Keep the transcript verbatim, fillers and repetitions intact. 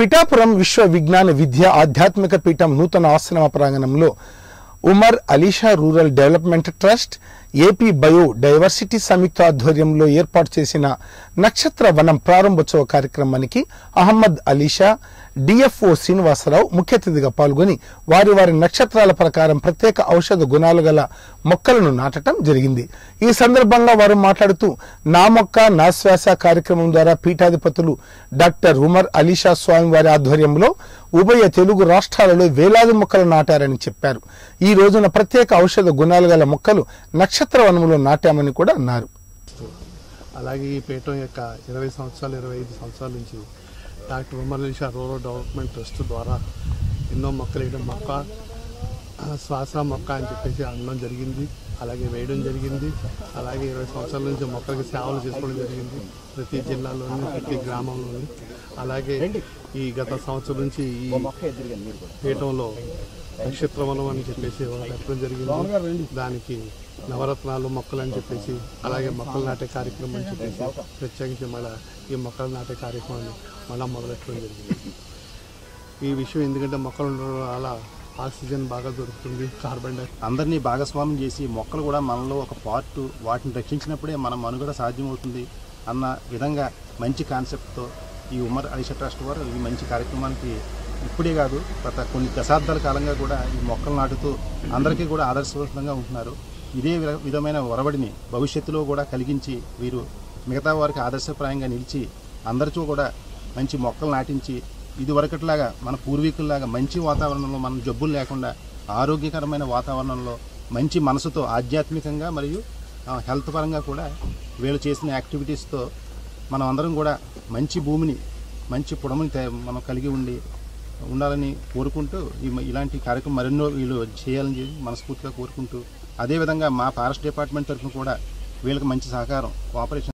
పిఠాపురం విశ్వ విజ్ఞాన విద్య ఆధ్యాత్మిక పీఠం నూతన ఆశ్రమ ప్రాంగణంలో Umar Alisha rural development trust AP biodiversity సంయుక్త ఆధ్వర్యంలో ఏర్పాటు చేసిన నక్షత్ర వనం ప్రారంభోత్సవ కార్యక్రమానికి అహ్మద్ అలీషా, డిఎఫ్ఓ శ్రీనివాసరావు ముఖ్య అతిథిగా పాల్గొని వారి వారి నక్షత్రాల ప్రకారం ప్రత్యేక ఔషధ గుణాలు గల మొక్కలను నాటడం జరిగింది. ఈ సందర్భంగా వారు మాట్లాడుతూ నా మొక్క నా శ్వాస కార్యక్రమం ద్వారా పీఠాధిపతులు డాక్టర్ ఉమర్ అలీషా స్వామి వారి ఆధ్వర్యంలో ఉభయ తెలుగు రాష్ట్రాలలో వేలాది మొక్కలు నాటారని చెప్పారు. ఈ రోజున ప్రత్యేక ఔషధ గుణాలు గల మొక్కలు నక్షత్ర వనములో నాటామని కూడా అన్నారు. అలాగే ఈ పీఠం యొక్క ఇరవై సంవత్సరాలు ఇరవై ఐదు సంవత్సరాల నుంచి doctor Umar Alisha rural development trust ద్వారా ఎన్నో మొక్కలు వేయడం, మొక్క శ్వాస మొక్క అని చెప్పేసి అనడం జరిగింది, అలాగే వేయడం జరిగింది. అలాగే ఇరవై సంవత్సరాల నుంచి మొక్కలకి సేవలు చేసుకోవడం జరిగింది ప్రతి జిల్లాలోని ప్రతి గ్రామంలోని. అలాగే ఈ గత సంవత్సరం నుంచి ఈ పీఠంలో నక్షత్ర వనం అని చెప్పేసి పెట్టడం జరిగింది. దానికి నవరత్నాలు మొక్కలు అని చెప్పేసి, అలాగే మొక్కలు నాటే కార్యక్రమం అని చెప్పేసి ప్రత్యేకించి మళ్ళీ ఈ మొక్కలు నాటే కార్యక్రమాన్ని మళ్ళీ మొదలెట్టడం జరిగింది. ఈ విషయం ఎందుకంటే మొక్కలు ఉండడం వల్ల ఆక్సిజన్ బాగా దొరుకుతుంది, కార్బెండర్ అందరినీ భాగస్వామ్యం చేసి మొక్కలు కూడా మనలో ఒక పార్ట్, వాటిని రక్షించినప్పుడే మన మనుగడ సాధ్యమవుతుంది అన్న విధంగా మంచి కాన్సెప్ట్తో ఈ ఉమర్ అలీషా ట్రస్ట్ వారు ఈ మంచి కార్యక్రమానికి ఇప్పుడే కాదు గత కొన్ని దశాబ్దాల కాలంగా కూడా ఈ మొక్కలు నాటుతూ అందరికీ కూడా ఆదర్శవంతంగా ఉంటున్నారు. ఇదే విధమైన ఒరవడిని భవిష్యత్తులో కూడా కలిగించి వీరు మిగతా వారికి ఆదర్శప్రాయంగా నిలిచి అందరితో కూడా మంచి మొక్కలు నాటించి ఇదివరకట్లాగా మన పూర్వీకుల్లాగా మంచి వాతావరణంలో మనం జబ్బులు లేకుండా ఆరోగ్యకరమైన వాతావరణంలో మంచి మనసుతో ఆధ్యాత్మికంగా మరియు హెల్త్ పరంగా కూడా వీళ్ళు చేసిన యాక్టివిటీస్తో మనం అందరం కూడా మంచి భూమిని మంచి పొడముని మనం కలిగి ఉండి ఉండాలని కోరుకుంటూ ఇలాంటి కార్యక్రమం మరెన్నో వీళ్ళు చేయాలని చెప్పి మనస్ఫూర్తిగా కోరుకుంటూ, అదేవిధంగా మా ఫారెస్ట్ డిపార్ట్మెంట్ తరఫున కూడా వీళ్ళకి మంచి సహకారం కోఆపరేషన్